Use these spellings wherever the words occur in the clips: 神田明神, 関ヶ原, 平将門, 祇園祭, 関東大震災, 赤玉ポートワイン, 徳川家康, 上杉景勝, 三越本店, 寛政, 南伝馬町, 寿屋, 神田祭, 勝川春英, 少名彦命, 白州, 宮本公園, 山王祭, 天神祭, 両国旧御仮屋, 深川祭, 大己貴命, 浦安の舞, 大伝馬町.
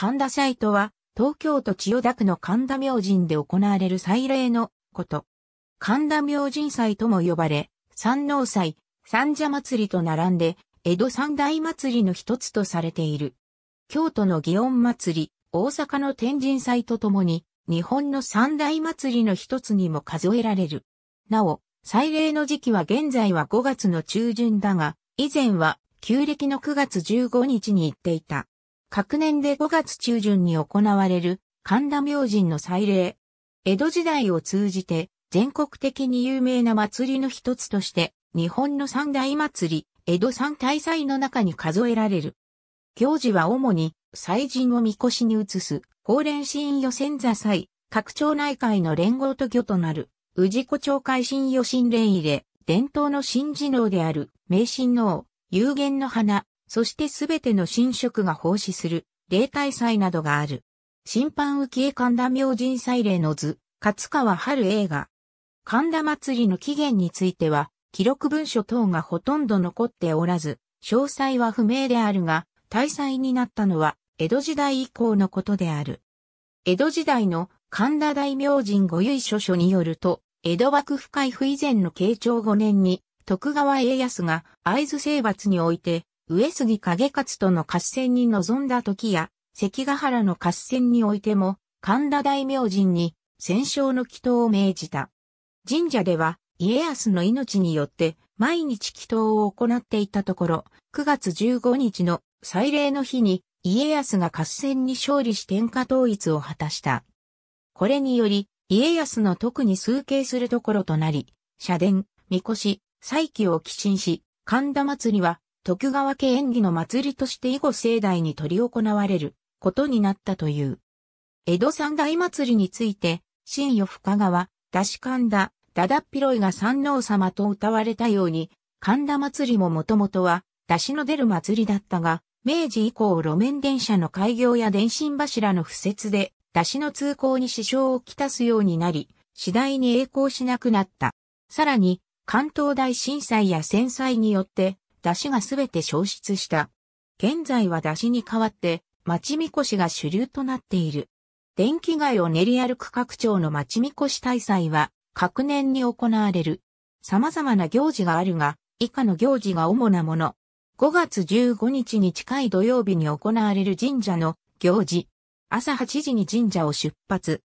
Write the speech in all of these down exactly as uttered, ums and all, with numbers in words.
神田祭とは、東京都千代田区の神田明神で行われる祭礼のこと。神田明神祭とも呼ばれ、山王祭、三社祭と並んで、江戸三大祭りの一つとされている。京都の祇園祭、大阪の天神祭とともに、日本の三大祭りの一つにも数えられる。なお、祭礼の時期は現在はごがつの中旬だが、以前は旧暦のくがつじゅうごにちに行っていた。各年でごがつちゅうじゅんに行われる神田明神の祭礼。江戸時代を通じて全国的に有名な祭りの一つとして、日本の三大祭り、江戸三大祭の中に数えられる。行事は主に祭神をみこしに移す。法蓮神予選座祭、各町内会の連合と御となる、氏子町会神予神連入れ、伝統の神事能である、名神能、幽玄の花、そしてすべての神職が奉仕する、例大祭などがある。新版浮江神田明神祭礼の図、勝川春映画。神田祭りの起源については、記録文書等がほとんど残っておらず、詳細は不明であるが、大祭になったのは、江戸時代以降のことである。江戸時代の神田大明神御由緒書によると、江戸幕府開府以前のけいちょうごねんに、徳川家康が会津征伐において、上杉景勝との合戦に臨んだ時や、関ヶ原の合戦においても、神田大明神に戦勝の祈祷を命じた。神社では、家康の命によって、毎日祈祷を行っていたところ、くがつじゅうごにちの祭礼の日に、家康が合戦に勝利し天下統一を果たした。これにより、家康の特に崇敬するところとなり、社殿、神輿、祭旗を寄進し、神田祭りは徳川家縁起の祭りとして以後盛大に執り行われることになったという。江戸三大祭りについて、神代深川、出し神田、だだっ広いが山王様と謳われたように、神田祭りももともとは出汁の出る祭りだったが、明治以降路面電車の開業や電信柱の敷設で、出汁の通行に支障をきたすようになり、次第に栄光しなくなった。さらに、関東大震災や戦災によって、出汁がすべて消失した。現在は出汁に代わって、町みこしが主流となっている。電気街を練り歩く各町の町みこし大祭は、各年に行われる。様々な行事があるが、以下の行事が主なもの。ごがつじゅうごにちに近い土曜日に行われる神社の行事。あさはちじに神社を出発。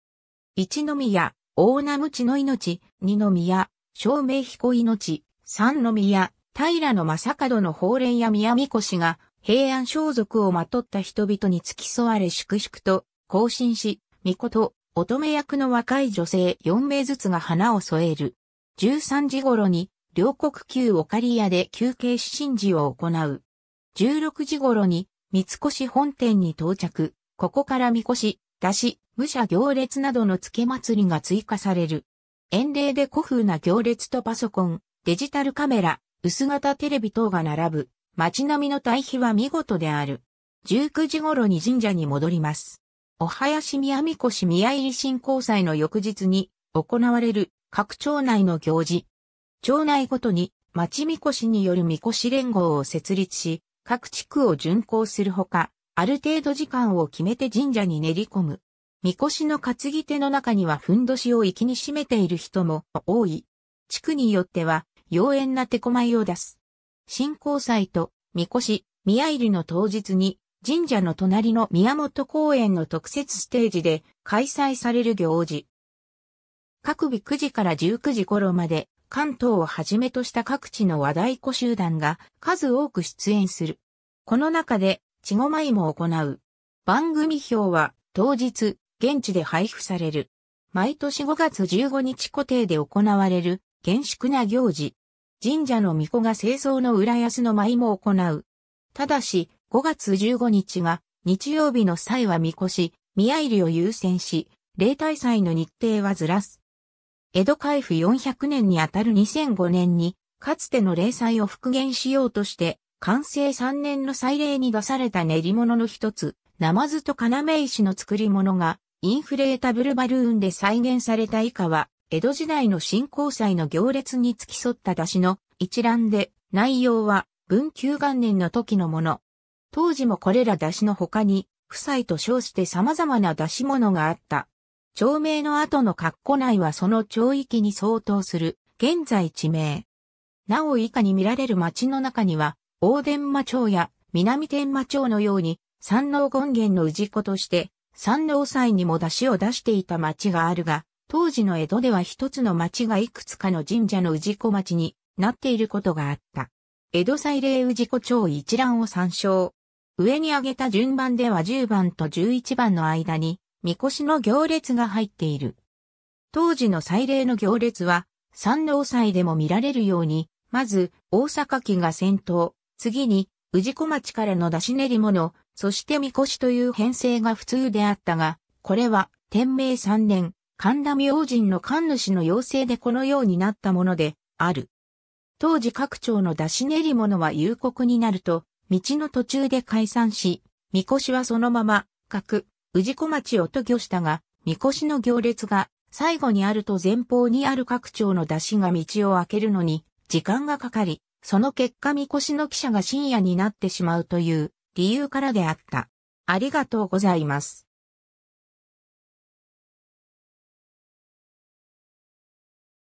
いちのみや、大名鞭の命、にのみや、照明彦命、さんのみや、平将門の法蓮や宮神輿が、平安装束をまとった人々に付き添われ粛々と、行進し、巫女と乙女役の若い女性よんめいずつが花を添える。じゅうさんじ頃に、両国旧お狩り屋で休憩し神事を行う。じゅうろくじ頃に、三越本店に到着。ここからみこし、出汁、武者行列などの付け祭りが追加される。遠例で古風な行列とパソコン、デジタルカメラ、薄型テレビ等が並ぶ。街並みの対比は見事である。じゅうくじ頃に神社に戻ります。お囃子宮みこし宮入り神幸祭の翌日に行われる各町内の行事。町内ごとに町みこしによるみこし連合を設立し、各地区を巡行するほか、ある程度時間を決めて神社に練り込む。みこしの担ぎ手の中にはふんどしを粋に締めている人も多い。地区によっては妖艶な手こまいを出す。神幸祭とみこし、宮入りの当日に神社の隣の宮本公園の特設ステージで開催される行事。各日くじからじゅうくじ頃まで、関東をはじめとした各地の和太鼓集団が数多く出演する。この中で、稚児舞も行う。番組表は当日、現地で配布される。毎年ごがつじゅうごにち固定で行われる厳粛な行事。神社の巫女が正装の浦安の舞も行う。ただし、ごがつじゅうごにちが日曜日の際はみこし、宮入りを優先し、例大祭の日程はずらす。江戸開府よんひゃくねんにあたるにせんごねんに、かつての例祭を復元しようとして、寛政さんねんの祭礼に出された練り物の一つ、ナマズと要石の作り物が、インフレータブルバルーンで再現された以下は、江戸時代の神幸祭の行列に付き添った出汁の一覧で、内容は文久元年の時のもの。当時もこれら出汁の他に、夫妻と称して様々な出し物があった。町名の後の括弧内はその町域に相当する現在地名。なお以下に見られる町の中には、大伝馬町や南天馬町のように、山王権現の氏子として、山王祭にも出汁を出していた町があるが、当時の江戸では一つの町がいくつかの神社の氏子町になっていることがあった。江戸祭礼氏子町一覧を参照。上に挙げた順番ではじゅうばんとじゅういちばんの間に、みこしの行列が入っている。当時の祭礼の行列は、山王祭でも見られるように、まず、大阪旗が先頭、次に、氏子町からの出し練り物、そしてみこしという編成が普通であったが、これは、天明さんねん、神田明神の神主の要請でこのようになったもので、ある。当時各町の出し練り物は夕刻になると、道の途中で解散し、みこしはそのまま、各、氏子町を渡御したが、みこしの行列が最後にあると前方にある各町の出しが道を開けるのに時間がかかり、その結果みこしの汽車が深夜になってしまうという理由からであった。ありがとうございます。